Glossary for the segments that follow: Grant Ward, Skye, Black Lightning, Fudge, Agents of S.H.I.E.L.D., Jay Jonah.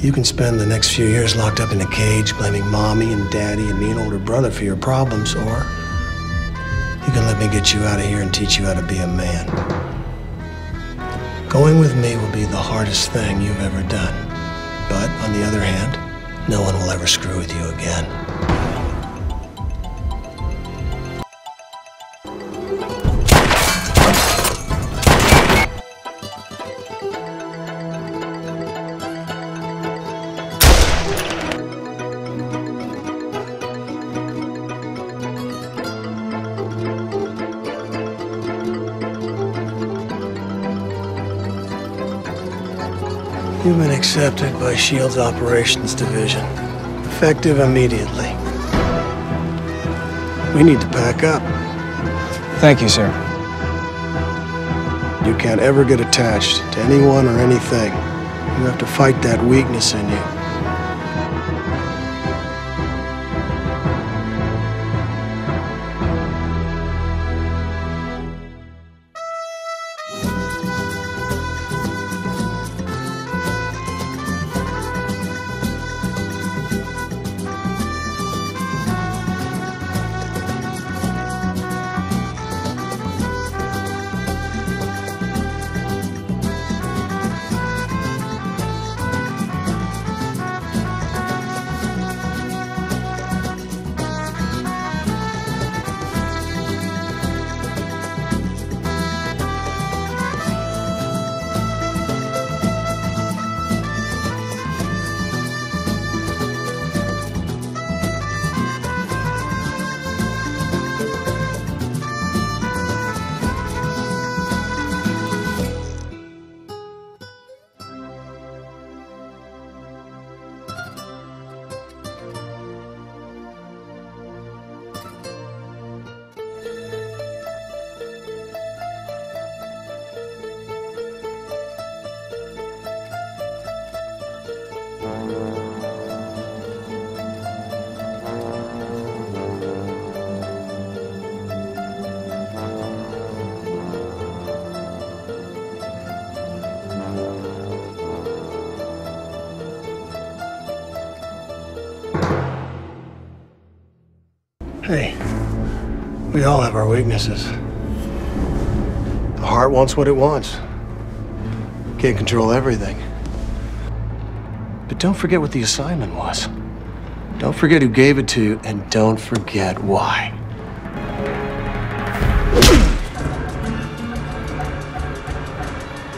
You can spend the next few years locked up in a cage blaming Mommy and Daddy and me and older brother for your problems, or you can let me get you out of here and teach you how to be a man. Going with me will be the hardest thing you've ever done. But, on the other hand, no one will ever screw with you again. You've been accepted by S.H.I.E.L.D.'s Operations Division, effective immediately. We need to pack up. Thank you, sir. You can't ever get attached to anyone or anything. You have to fight that weakness in you. Hey, we all have our weaknesses. The heart wants what it wants. Can't control everything. But don't forget what the assignment was. Don't forget who gave it to you, and don't forget why.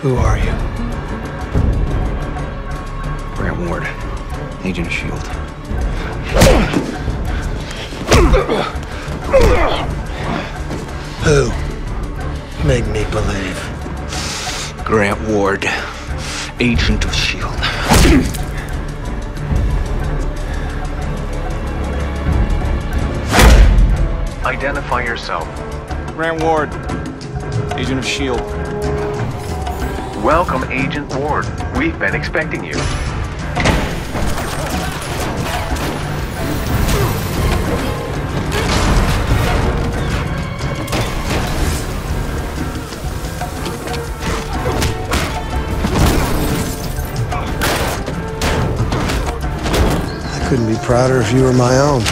Who are you? Grant Ward, Agent of S.H.I.E.L.D. Who? Make me believe. Grant Ward, Agent of S.H.I.E.L.D. Identify yourself. Grant Ward, Agent of S.H.I.E.L.D. Welcome, Agent Ward. We've been expecting you. Couldn't be prouder if you were my own.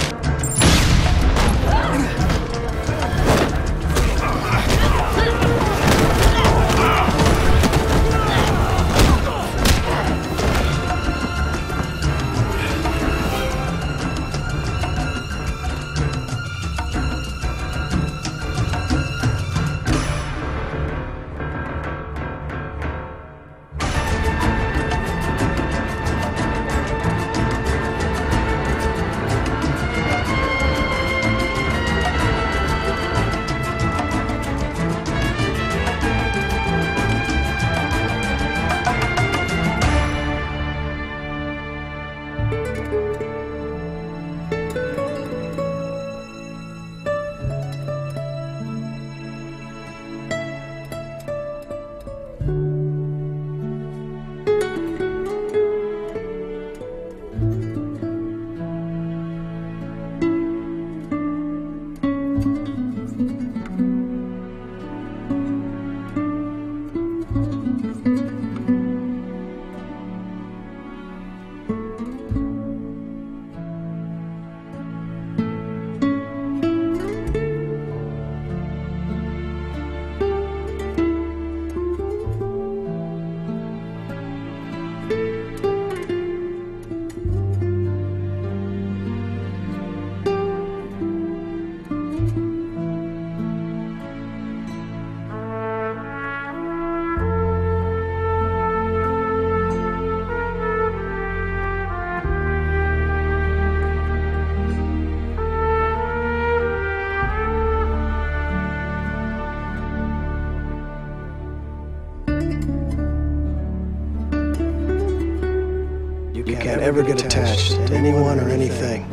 You can't ever get attached to anyone or anything.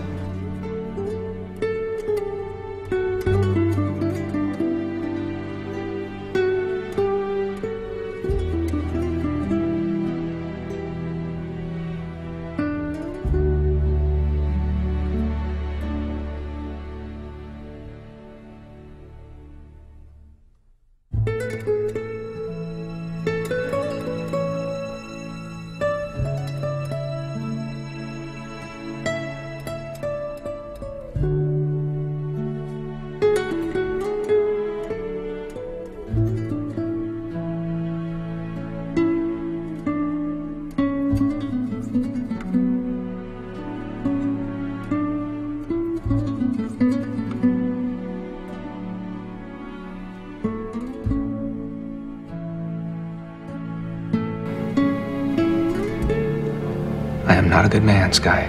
I am not a good man, Skye.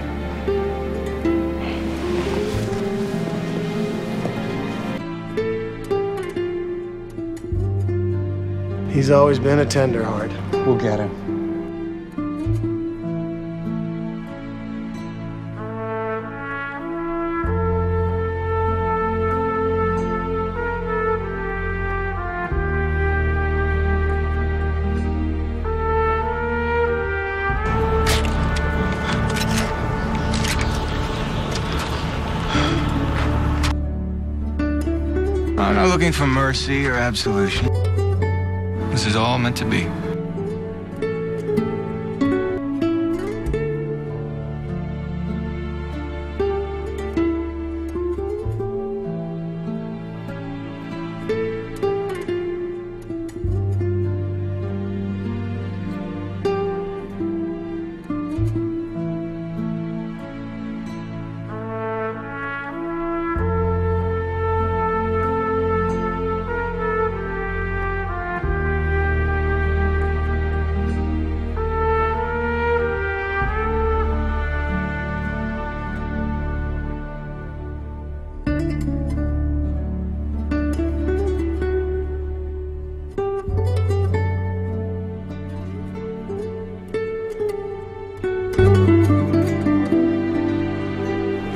He's always been a tenderheart. We'll get him. I'm not looking for mercy or absolution. This is all meant to be.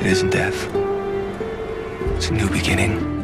It isn't death. It's a new beginning.